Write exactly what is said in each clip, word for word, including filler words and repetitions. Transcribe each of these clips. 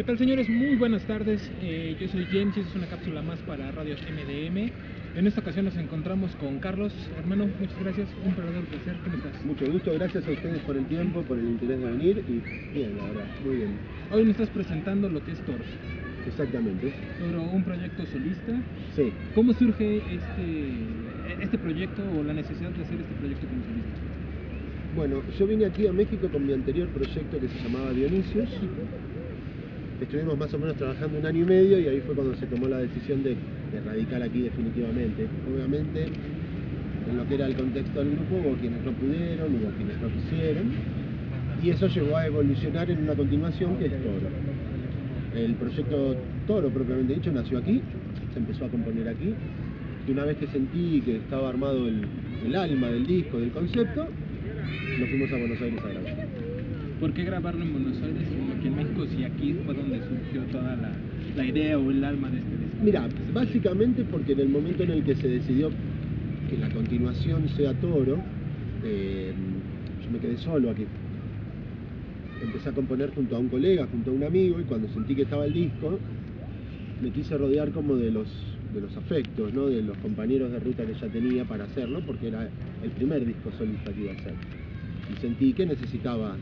¿Qué tal, señores? Muy buenas tardes, eh, yo soy James y es una cápsula más para Radio M D M. En esta ocasión nos encontramos con Karlos. Hermano, muchas gracias, un verdadero placer, ¿cómo estás? Mucho gusto, gracias a ustedes por el tiempo, por el interés de venir y bien, la verdad, muy bien. Hoy me estás presentando lo que es Toro. Exactamente. Toro, un proyecto solista. Sí. ¿Cómo surge este, este proyecto o la necesidad de hacer este proyecto como solista? Bueno, yo vine aquí a México con mi anterior proyecto que se llamaba Dionisios. Estuvimos más o menos trabajando un año y medio y ahí fue cuando se tomó la decisión de, de radicar aquí definitivamente. Obviamente, en lo que era el contexto del grupo, hubo quienes no pudieron, hubo quienes no quisieron. Y eso llegó a evolucionar en una continuación que es Toro. El proyecto Toro, propiamente dicho, nació aquí, se empezó a componer aquí. Y una vez que sentí que estaba armado el, el alma del disco, del concepto, nos fuimos a Buenos Aires a grabar. ¿Por qué grabarlo en Buenos Aires y aquí en México, si aquí fue donde surgió toda la, la idea o el alma de este disco? Mira, básicamente porque en el momento en el que se decidió que la continuación sea Toro, eh, yo me quedé solo aquí. Empecé a componer junto a un colega, junto a un amigo, y cuando sentí que estaba el disco, me quise rodear como de los, de los afectos, ¿no? De los compañeros de ruta que ya tenía para hacerlo, porque era el primer disco solista que iba a hacer. Y sentí que necesitaba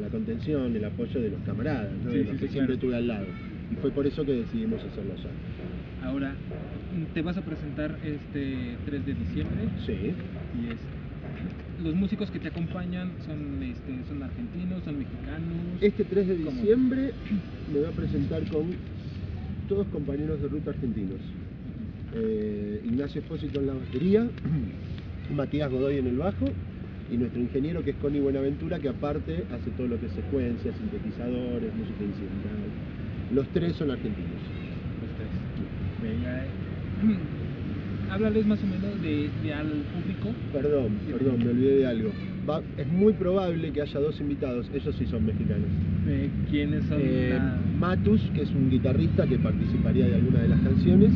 la contención, el apoyo de los camaradas, ¿no? Sí, de los sí, que sí, siempre claro. Tuve al lado. Y fue por eso que decidimos hacerlo allá. Ahora, te vas a presentar este tres de diciembre. Sí. Y es, los músicos que te acompañan son, este, son argentinos, son mexicanos. Este tres de diciembre ¿cómo? Me voy a presentar con todos compañeros de ruta argentinos. Eh, Ignacio Espósito en la batería, Matías Godoy en el bajo, y nuestro ingeniero que es Connie Buenaventura, que aparte hace todo lo que es secuencias, sintetizadores, música incidental. Los tres son argentinos. Los tres. Venga. Háblales más o menos de, de al público. Perdón, perdón, me olvidé de algo. Va, es muy probable que haya dos invitados, ellos sí son mexicanos. Eh, ¿Quiénes son? Eh, la... Matus, que es un guitarrista que participaría de alguna de las canciones,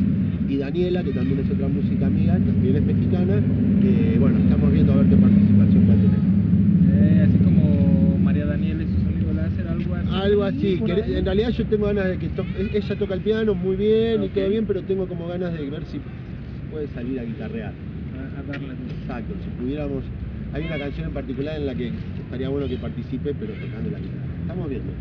y Daniela, que también es otra música mía, también es mexicana, que bueno, estamos viendo a ver qué participación va a tener. Eh, así como María Daniela y sus amigos, ¿le va a hacer algo así? Algo así, que en realidad yo tengo ganas de que... To... Ella toca el piano muy bien, okay, y todo bien, pero tengo como ganas de ver si puede salir a guitarrear. A, a darle. Exacto, si pudiéramos... Hay una canción en particular en la que estaría bueno que participe, pero tocando la guitarra. Estamos viendo.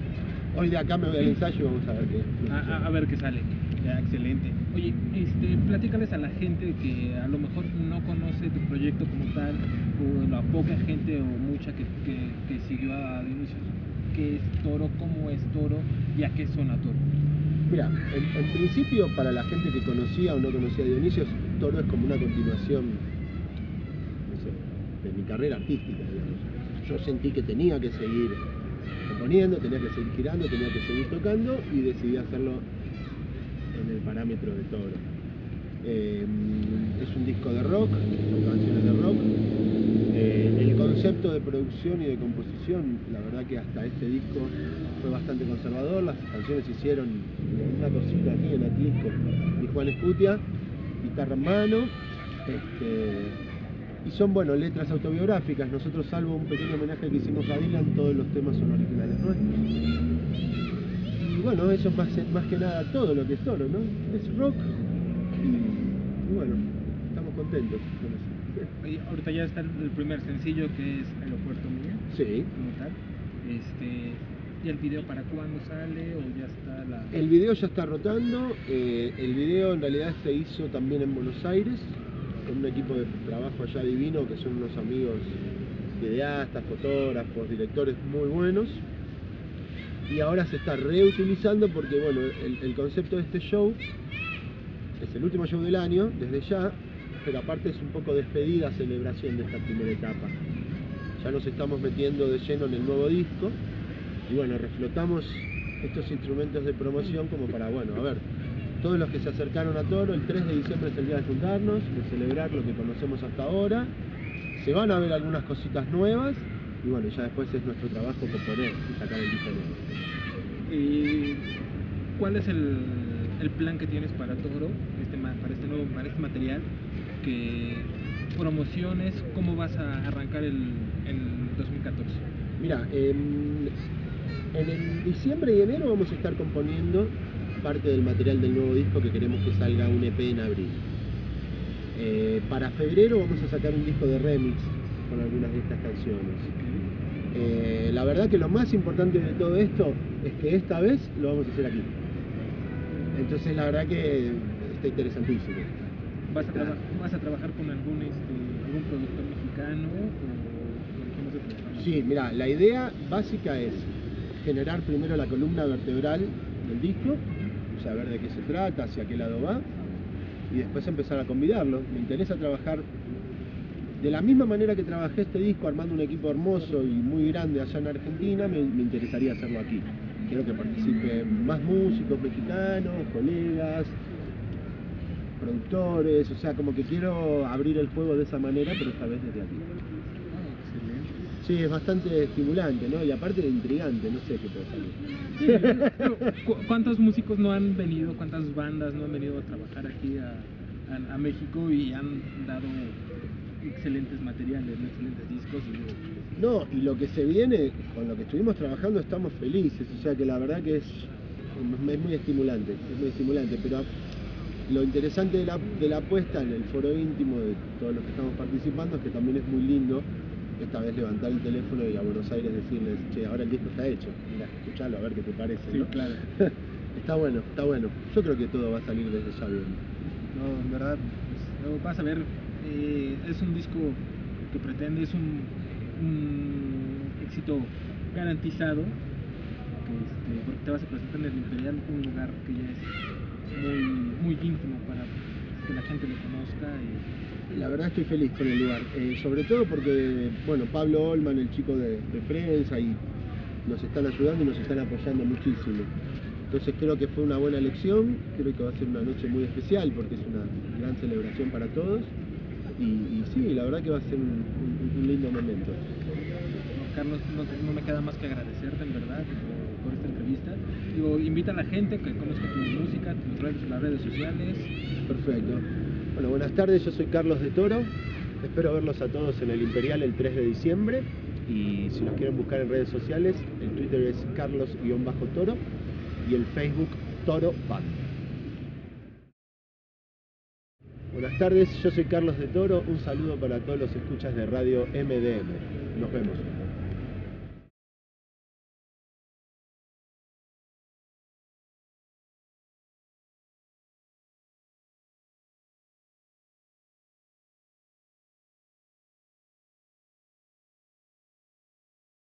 Hoy de acá me voy al ensayo y vamos a ver qué. A, a ver qué sale. Ya, excelente. Oye, este, platícales a la gente que a lo mejor no conoce tu proyecto como tal, o a poca gente o mucha que, que, que siguió a Dionisios. ¿Qué es Toro? ¿Cómo es Toro? ¿Y a qué suena Toro? Mira, en, en principio, para la gente que conocía o no conocía a Dionisios, Toro es como una continuación de mi carrera artística, digamos. Yo sentí que tenía que seguir componiendo, tenía que seguir girando, tenía que seguir tocando y decidí hacerlo en el parámetro de Toro. Eh, es un disco de rock, son canciones de rock. Eh, el concepto de producción y de composición, la verdad que hasta este disco fue bastante conservador. Las canciones se hicieron en una cocina aquí en Atlisco y Juan Escutia, guitarra en mano. Este, Y son, bueno, letras autobiográficas. Nosotros, salvo un pequeño homenaje que hicimos a Dylan, todos los temas son originales nuestros. Y bueno, eso es más, más que nada todo lo que es Toro, ¿no? Es rock y, y bueno, estamos contentos con eso. Y ahorita ya está el primer sencillo, que es Aeropuerto Mía. Sí. Como tal. Este, ¿y el video para cuándo sale? ¿O ya está la...? El video ya está rotando. Eh, el video en realidad se hizo también en Buenos Aires, con un equipo de trabajo allá divino, que son unos amigos videastas, fotógrafos, directores muy buenos. Y ahora se está reutilizando porque, bueno, el, el concepto de este show es el último show del año, desde ya, pero aparte es un poco despedida, celebración de esta primera etapa. Ya nos estamos metiendo de lleno en el nuevo disco y, bueno, reflotamos estos instrumentos de promoción como para, bueno, a ver, todos los que se acercaron a Toro, el tres de diciembre es el día de juntarnos, de celebrar lo que conocemos hasta ahora. Se van a ver algunas cositas nuevas y bueno, ya después es nuestro trabajo componer y sacar el disco nuevo. ¿Y cuál es el, el plan que tienes para Toro, este, para, este nuevo, para este material? ¿Qué promociones? ¿Cómo vas a arrancar el, el dos mil catorce? Mira, eh, En el diciembre y enero vamos a estar componiendo parte del material del nuevo disco, que queremos que salga un E P en abril. Eh, para febrero vamos a sacar un disco de remix con algunas de estas canciones. Eh, la verdad que lo más importante de todo esto es que esta vez lo vamos a hacer aquí. Entonces la verdad que está interesantísimo. ¿Vas a, traba ¿Vas a trabajar con algún, este, algún productor mexicano? O con quién vas a sí, mira, la idea básica es generar primero la columna vertebral del disco, saber de qué se trata, hacia qué lado va, y después empezar a convidarlo. Me interesa trabajar de la misma manera que trabajé este disco armando un equipo hermoso y muy grande allá en Argentina. Me, me interesaría hacerlo aquí. Quiero que participen más músicos mexicanos, colegas, productores, o sea, como que quiero abrir el juego de esa manera, pero esta vez desde aquí. Sí, es bastante estimulante, ¿no? Y aparte intrigante, no sé qué puede salir. Sí, ¿cu ¿Cuántos músicos no han venido, cuántas bandas no han venido a trabajar aquí a, a, a México y han dado excelentes materiales, ¿no? Excelentes discos? Y... No, y lo que se viene, con lo que estuvimos trabajando estamos felices, o sea que la verdad que es, es muy estimulante, es muy estimulante, pero lo interesante de la, de la apuesta en el foro íntimo de todos los que estamos participando es que también es muy lindo esta vez levantar el teléfono y a Buenos Aires decirles, che, ahora el disco está hecho, mira, escuchalo a ver qué te parece, sí, ¿no? Claro. Está bueno, está bueno. Yo creo que todo va a salir desde ya bien. No, en verdad, pues, vas a ver, eh, es un disco que pretende, es un, un éxito garantizado, que este, porque te vas a presentar en el Imperial, un lugar que ya es muy, muy íntimo para que la gente lo conozca. Y, la verdad estoy feliz con el lugar, eh, sobre todo porque, bueno, Pablo Olman, el chico de, de prensa, y nos están ayudando y nos están apoyando muchísimo. Entonces creo que fue una buena elección, creo que va a ser una noche muy especial porque es una gran celebración para todos. Y, y sí, la verdad que va a ser un, un, un lindo momento. No, Carlos, no, te, no me queda más que agradecerte, en verdad, por, por esta entrevista. Digo, invita a la gente que conozca tu música, tus redes, las redes sociales. Perfecto. Bueno, buenas tardes, yo soy Karlos Toro, espero verlos a todos en el Imperial el tres de diciembre y si nos quieren buscar en redes sociales, el Twitter es Karlos-Toro y el Facebook Toro Band. Buenas tardes, yo soy Karlos Toro, un saludo para todos los escuchas de Radio M D M, nos vemos.